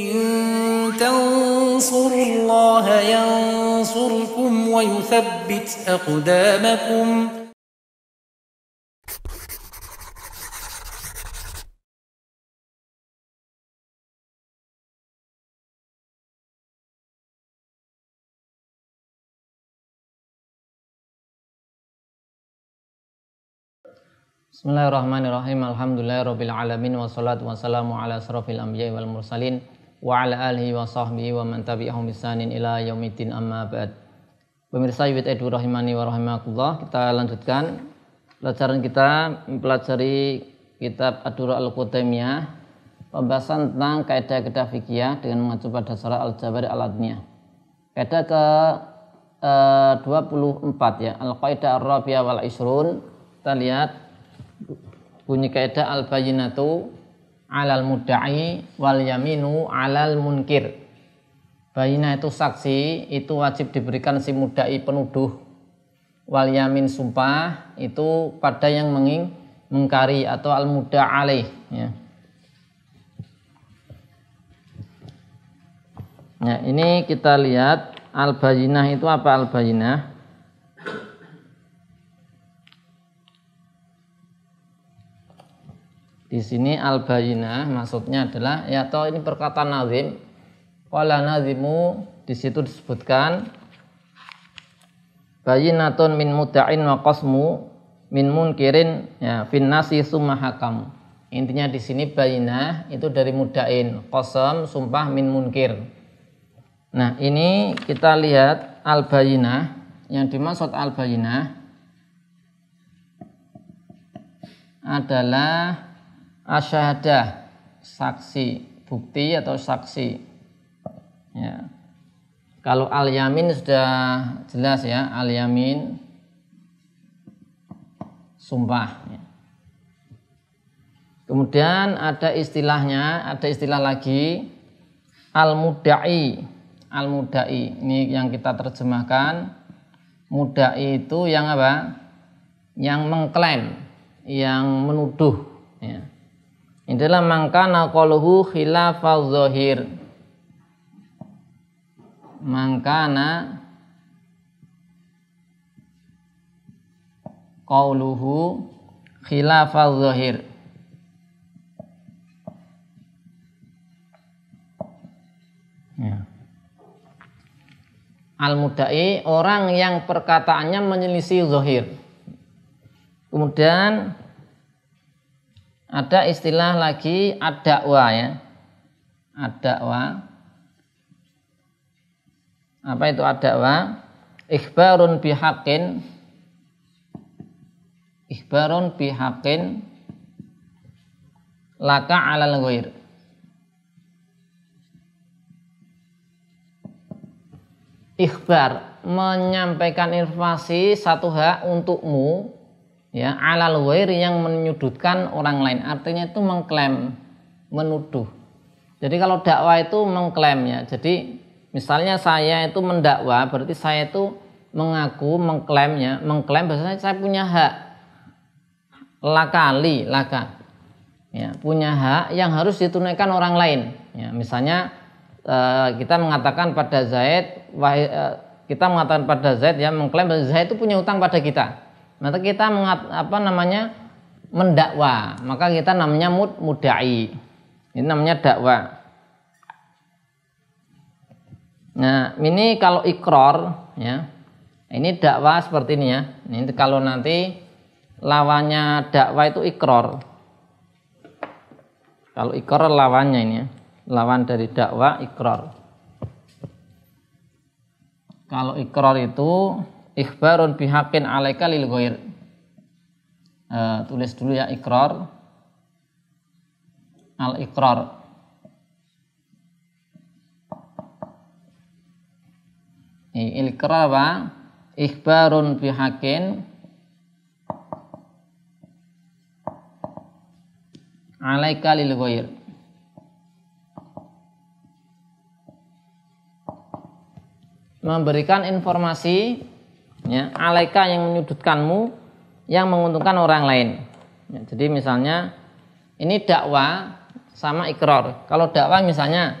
إن تنصروا الله ينصركم ويثبت أقدامكم Bismillahirrahmanirrahim. Alhamdulillahirabbil alamin wassalatu wassalamu ala asrofil anbiya'i wal mursalin wa ala alihi wa sahbihi wa man tabi'ahum bisanin ila yaumiddin amma ba'd. Pemirsa Yudhaidu rahimani wa rahimakumullah, kita lanjutkan pelajaran kita mempelajari kitab Ad-Jawahir Al-Adniya, pembahasan tentang kaidah-kaidah fikih dengan mengacu pada syarah al-Jabar al-Adniyah. Kaidah ke-24 ya, Al-Qaidah Ar-Rabiah wal Isrun. Kita lihat bunyi kaidah al-bayyinatu alal muda'i wal yaminu alal munkir. Bayyinah itu saksi, itu wajib diberikan si muda'i penuduh. Wal yamin sumpah itu pada yang mengingkari atau al-muda'alih ya. Nah, ini kita lihat al-bayyinah itu apa al-bayyinah? Di sini al-bayyinah maksudnya adalah ya, atau ini perkataan nazim. Qala nazimu, di situ disebutkan bayyinatun min muda'in wa qasmu min munkirin ya fin nasi summa hakam. Intinya di sini bayyinah itu dari muda'in, qasam sumpah, min munkir. Nah, ini kita lihat al-bayyinah. Yang dimaksud al-bayyinah adalah asyahadah, saksi, bukti atau saksi ya. Kalau al-yamin sudah jelas ya, al-yamin sumpah ya. Kemudian ada istilahnya, ada istilah lagi al-muda'i. Al-muda'i ini yang kita terjemahkan, muda'i itu yang apa? Yang mengklaim, yang menuduh ya. Ini adalah mangkana qaluhu khilafaz zahir. Mangkana qaluhu khilafaz zahir. Ya. Al-muda'i orang yang perkataannya menyelisih zahir. Kemudian ada istilah lagi ad-da'wa ya. Ad-da'wa. Apa itu ad-da'wa? Ikhbarun bihaqqin. Ikhbarun bihaqqin laka 'alal ghair. Ikhbar menyampaikan informasi satu hak untukmu ya, alal ghair yang menyudutkan orang lain, artinya itu mengklaim, menuduh. Jadi kalau dakwah itu mengklaim ya. Jadi misalnya saya itu mendakwa, berarti saya itu mengaku, mengklaimnya, mengklaim bahwasanya saya punya hak laka ya, punya hak yang harus ditunaikan orang lain ya. Misalnya kita mengatakan pada Zaid, kita mengatakan pada Zaid ya, mengklaim bahwa Zaid itu punya utang pada kita. Maka kita mendakwa, maka kita namanya mudda'i. Ini namanya dakwa. Nah, ini kalau ikrar ya. Ini dakwa seperti ini ya. Ini kalau nanti lawannya dakwa itu ikrar. Kalau ikrar lawannya ini ya. Lawan dari dakwa ikrar. Kalau ikrar itu ikhbarun bihaqqin 'alaika lil ghair. Tulis dulu ya, ikrar. Al-ikrar. Ikrar apa? Ikhbarun bihaqqin 'alaika lil ghair. Memberikan informasi ya, alaika yang menyudutkanmu, yang menguntungkan orang lain ya. Jadi misalnya ini dakwa sama ikrar. Kalau dakwa misalnya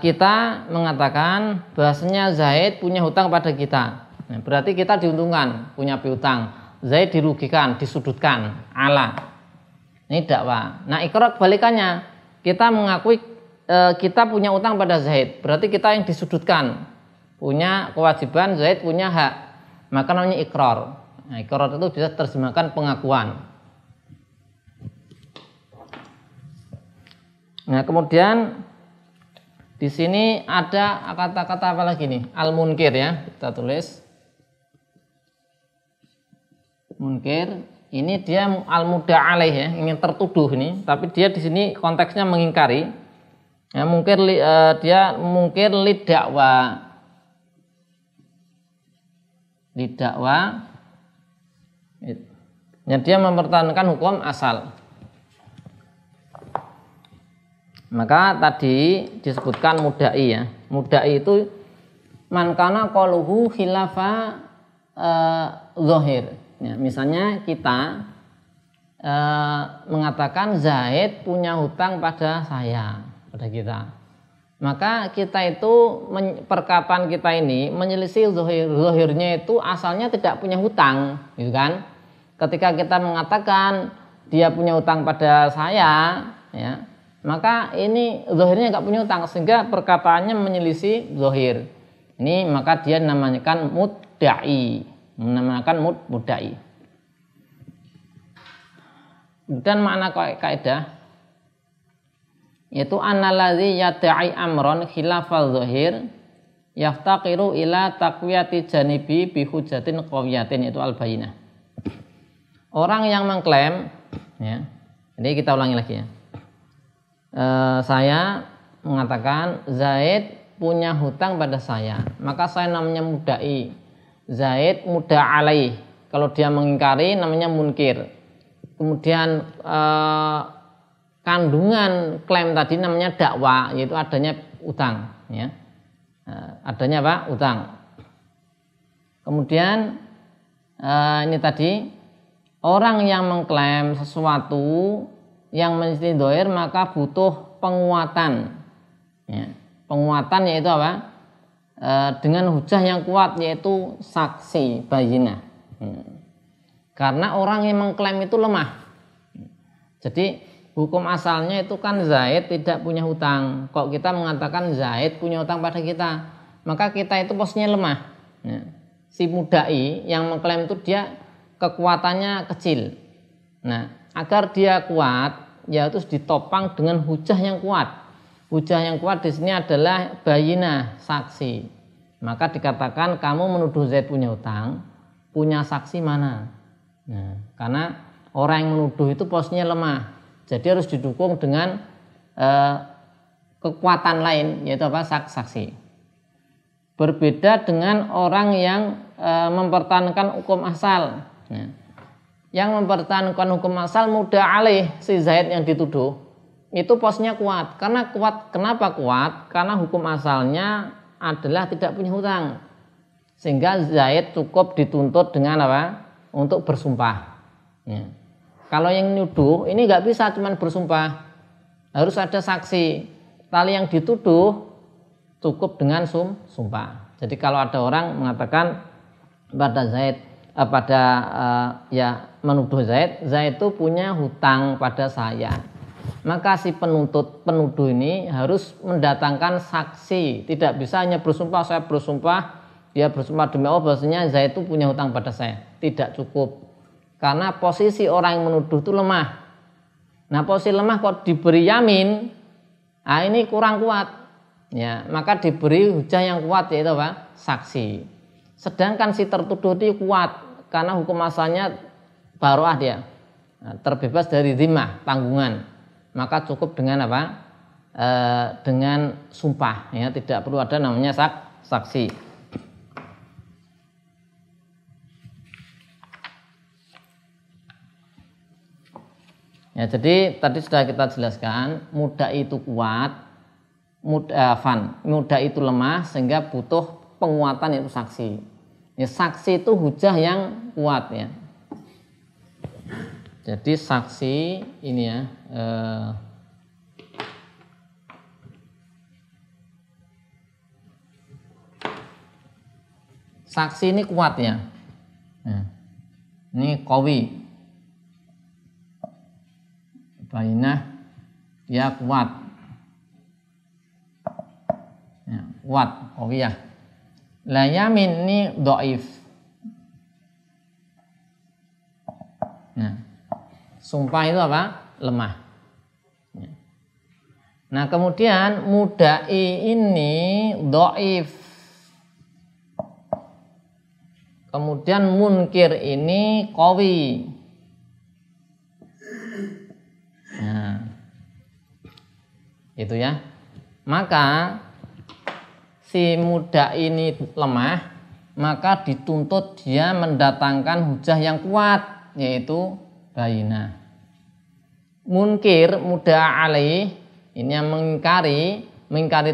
kita mengatakan bahasanya Zaid punya hutang pada kita. Nah, berarti kita diuntungkan punya piutang. Zaid dirugikan, disudutkan. Ala. Ini dakwah. Nah, iqrar kebalikannya. Kita mengakui kita punya utang pada Zaid. Berarti kita yang disudutkan. Punya kewajiban, Zaid punya hak. Maka namanya iqrar. Nah, iqrar itu bisa terjemahkan pengakuan. Nah, kemudian di sini ada kata-kata apa lagi nih? Al-munkir ya, kita tulis. Munkir, ini dia al-muda'alaih ya, ingin tertuduh ini, tapi dia di sini konteksnya mengingkari. Ya, mungkin dia mungkin lidakwah. Ya, dia mempertahankan hukum asal. Maka tadi disebutkan mudai ya. Mudai itu mankana qaluhu khilafa zahir. Ya, misalnya kita mengatakan Zaid punya hutang pada saya, pada kita. Maka kita itu perkataan kita ini menyelisih zahirnya itu asalnya tidak punya hutang, gitu kan? Ketika kita mengatakan dia punya hutang pada saya, ya, maka ini zahirnya nggak punya hutang sehingga perkataannya menyelisih zahir. Ini maka dia namakan mudda'i, mudda'i. Dan makna kaidah yaitu analladzi yad'i amron khilafal zahir yaftaqiru ila taqwiyati janibi bi hujjatin qawiyatin, itu al-bayyinah. Orang yang mengklaim ya. Jadi kita ulangi lagi ya. Saya mengatakan Zaid punya hutang pada saya, maka saya namanya mudai. Zaid muda'alaih. Kalau dia mengingkari namanya munkir. Kemudian kandungan klaim tadi namanya dakwah, yaitu adanya utang ya. Adanya apa? Utang. Kemudian ini tadi orang yang mengklaim sesuatu yang menyelisih zahir maka butuh penguatan ya. Penguatan yaitu apa? Dengan hujah yang kuat, yaitu saksi bayyinah. Karena orang yang mengklaim itu lemah. Jadi hukum asalnya itu kan Zaid tidak punya hutang. Kok kita mengatakan Zaid punya hutang pada kita, maka kita itu posnya lemah ya. Si mudai yang mengklaim itu dia kekuatannya kecil. Nah, agar dia kuat, ya harus ditopang dengan hujah yang kuat. Hujah yang kuat di sini adalah bayyinah, saksi. Maka dikatakan kamu menuduh Zaid punya hutang, punya saksi mana? Nah, karena orang yang menuduh itu posnya lemah. Jadi harus didukung dengan kekuatan lain, yaitu apa? Saksi. Berbeda dengan orang yang mempertahankan hukum asal. Nah, yang mempertahankan hukum asal muda'alaih, si Zaid yang dituduh itu posnya kuat. Karena kuat, kenapa kuat? Karena hukum asalnya adalah tidak punya hutang, sehingga Zaid cukup dituntut dengan apa? Untuk bersumpah ya. Kalau yang nuduh ini nggak bisa cuman bersumpah, harus ada saksi. Tali yang dituduh cukup dengan sumpah. Jadi kalau ada orang mengatakan pada Zaid menuduh Zaid itu punya hutang pada saya, maka si penuduh ini harus mendatangkan saksi. Tidak bisa hanya bersumpah, saya bersumpah, dia bersumpah demi Allah bahwasanya Zaid itu punya hutang pada saya. Tidak cukup, karena posisi orang yang menuduh itu lemah. Nah, posisi lemah kok diberi yamin, nah ini kurang kuat ya, maka diberi hujah yang kuat, yaitu apa? Saksi. Sedangkan si tertuduh itu kuat karena hukum asalnya baroah dia, terbebas dari dhimah, tanggungan. Maka cukup dengan apa? Dengan sumpah ya, tidak perlu ada namanya saksi. Ya, jadi tadi sudah kita jelaskan, muda itu kuat, muda itu lemah, sehingga butuh penguatan, yaitu saksi. Ya, saksi itu hujah yang kuat ya. Jadi saksi ini ya Saksi ini kuatnya. Ini qawi. Bainah ya kuat. Ya, kuat qawiyah. La yamin ini dhaif. Nah, sumpah itu apa? Lemah. Ya. Nah, kemudian muda'i ini dhaif. Kemudian munkir ini qawi. Nah, itu ya. Maka si muda ini lemah, maka dituntut dia mendatangkan hujah yang kuat, yaitu bayyinah. Munkir muda alaih ini yang mengingkari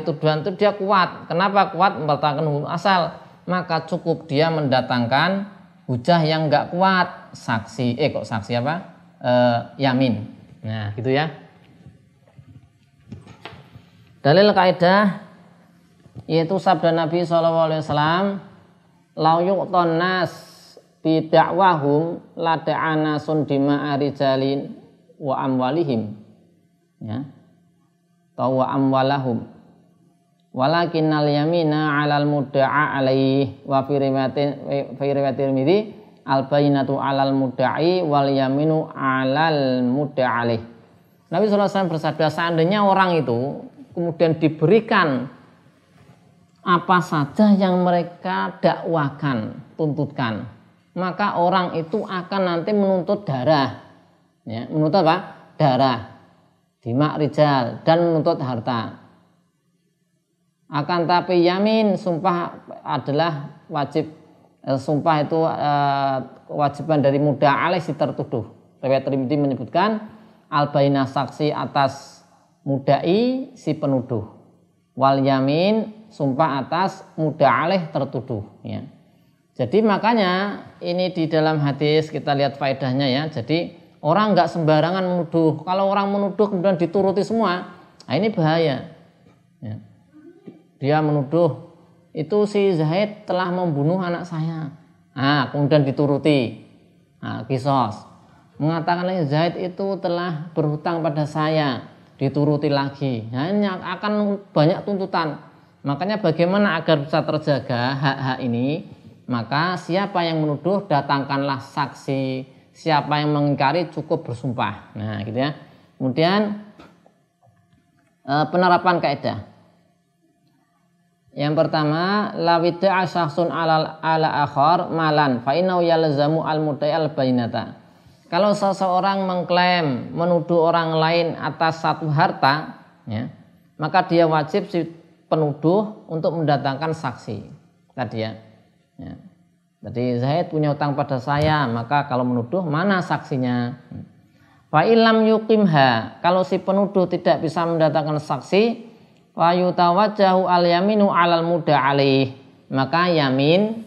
tuduhan itu dia kuat. Kenapa kuat? Membatalkan hukum asal. Maka cukup dia mendatangkan hujah yang enggak kuat, yamin. Nah, gitu ya. Dalil kaidah yaitu sabda Nabi SAW, "Lau yuqtan nas bi da'wahum la da'ana sundima arijalin wa amwalihim." Ya. Tawa amwalahum. Walakinnal yamina 'alal mudda'a 'alaihi wa fi riwayatil Tirmidzi, al-bayyinatu alal muda'i wal yaminu alal mudda'alih. Nabi sallallahu alaihi wasallam bersabda, seandainya orang itu kemudian diberikan apa saja yang mereka dakwakan, tuntutkan, maka orang itu akan nanti menuntut darah, ya, menuntut apa? Darah, dima rijal, dan menuntut harta. Akan tapi yamin, sumpah adalah wajib, sumpah itu kewajiban dari muda'alih si tertuduh. Riwayat Tirmidzi menyebutkan al-bayyinah saksi atas muda'i si penuduh, wal yamin sumpah atas muda'alih tertuduh, ya. Jadi makanya ini di dalam hadis kita lihat faedahnya, ya. Jadi orang nggak sembarangan menuduh. Kalau orang menuduh kemudian dituruti semua, nah ini bahaya, ya. Dia menuduh itu si Zaid telah membunuh anak saya, nah kemudian dituruti, nah, kisos mengatakan Zaid itu telah berhutang pada saya, dituruti lagi, hanya akan banyak tuntutan. Makanya bagaimana agar bisa terjaga hak-hak ini? Maka siapa yang menuduh datangkanlah saksi, siapa yang mengingkari cukup bersumpah. Nah, gitu ya. Kemudian penerapan kaidah. Yang pertama, la wada'a syakhsun 'ala akhar malan fa innahu yalzamu al-mudda'i al-bayyinata. Kalau seseorang mengklaim, menuduh orang lain atas satu harta, ya, maka dia wajib si penuduh untuk mendatangkan saksi. Tadi ya, ya. Tadi Zaid punya utang pada saya, maka kalau menuduh mana saksinya? Fa illam yuqimha, kalau si penuduh tidak bisa mendatangkan saksi, fa yutawajjahu al-yaminu 'alal muda'alih, maka yamin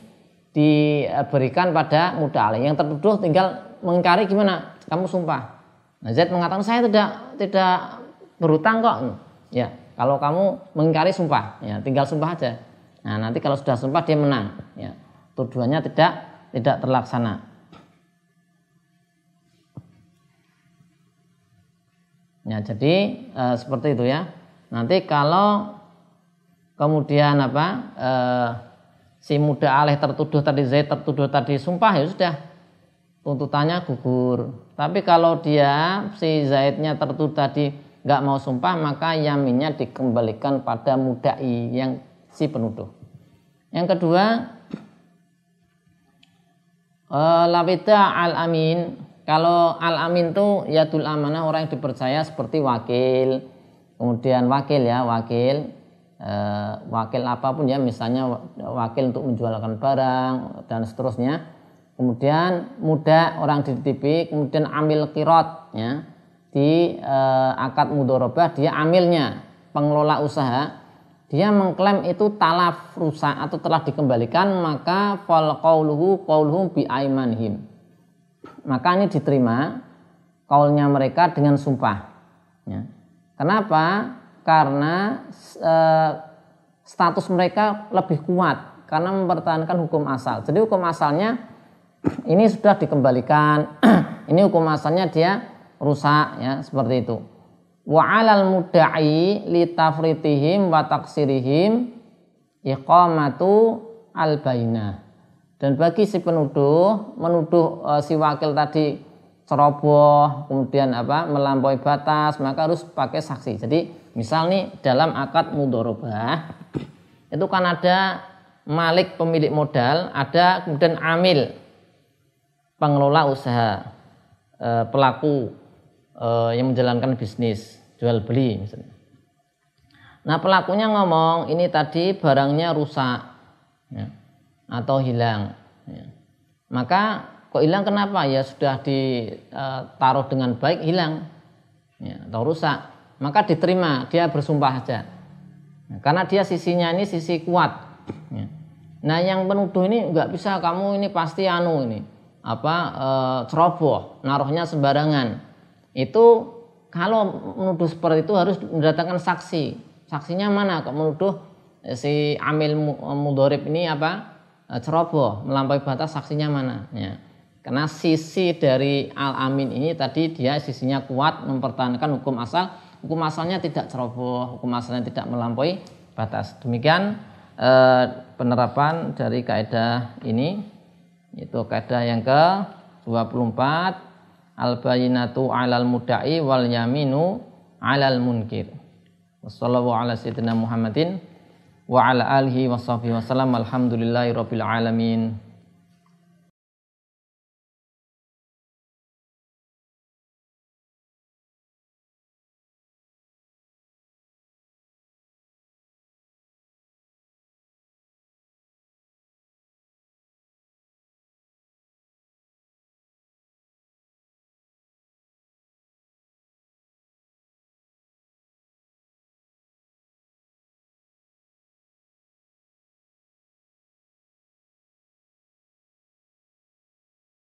diberikan pada muda'alih. Yang tertuduh tinggal mengingkari, gimana? Kamu sumpah. Nah, Zaid mengatakan saya tidak berhutang kok. Ya, kalau kamu mengingkari sumpah, ya tinggal sumpah aja. Nah, nanti kalau sudah sumpah dia menang. Ya, tuduhannya tidak terlaksana. Ya, jadi seperti itu ya. Nanti kalau kemudian apa si muda'alih tertuduh tadi, Zaid tertuduh tadi sumpah, ya sudah, tuntutannya gugur. Tapi kalau dia si Zaidnya tertuduh tadi nggak mau sumpah, maka yaminnya dikembalikan pada muda'i yang si penuduh. Yang kedua, lawida al-amin. Kalau al-amin tuh yadul amanah, orang yang dipercaya seperti wakil. Kemudian wakil ya, wakil apapun ya, misalnya wakil untuk menjualkan barang dan seterusnya. Kemudian muda orang dititipi, kemudian amil qirat, ya, di akad mudharabah dia amilnya, pengelola usaha, dia mengklaim itu talaf, rusak atau telah dikembalikan, maka fal qauluhu qauluhum bi aimanhim. Maka ini diterima kaulnya mereka dengan sumpah, ya. Kenapa? Karena status mereka lebih kuat. karena mempertahankan hukum asal. Jadi hukum asalnya ini sudah dikembalikan, ini hukum asalnya dia rusak, ya seperti itu. Wa 'alal muda'i li tafritihim wa taksirihim iqamatu al-bainah. Dan bagi si penuduh, menuduh si wakil tadi ceroboh, kemudian melampaui batas, maka harus pakai saksi. Jadi misal nih dalam akad mudharabah itu kan ada malik pemilik modal, ada kemudian amil pengelola usaha, pelaku yang menjalankan bisnis jual beli misalnya. Nah pelakunya ngomong ini tadi barangnya rusak ya, atau hilang ya. Maka kok hilang kenapa? Ya sudah ditaruh dengan baik hilang ya, atau rusak, maka diterima, dia bersumpah saja ya, karena dia sisinya ini sisi kuat ya. Nah yang penuduh ini nggak bisa, kamu ini pasti ceroboh, naruhnya sembarangan. Itu kalau menuduh seperti itu harus mendatangkan saksi. Saksinya mana? Kok menuduh si amil mudharib ini ceroboh, melampaui batas, saksinya mana ya. Karena sisi dari al-amin ini tadi dia sisinya kuat mempertahankan hukum asal. Hukum asalnya tidak ceroboh, hukum asalnya tidak melampaui batas. Demikian penerapan dari kaidah ini. Itu kaidah yang ke-24. Al-Bayyinatu alal muda'i wal yaminu alal munkir. Wassallallahu ala sayyidina Muhammadin wa ala alihi wa sahbihi wa sallam. Alhamdulillahi rabbil alamin.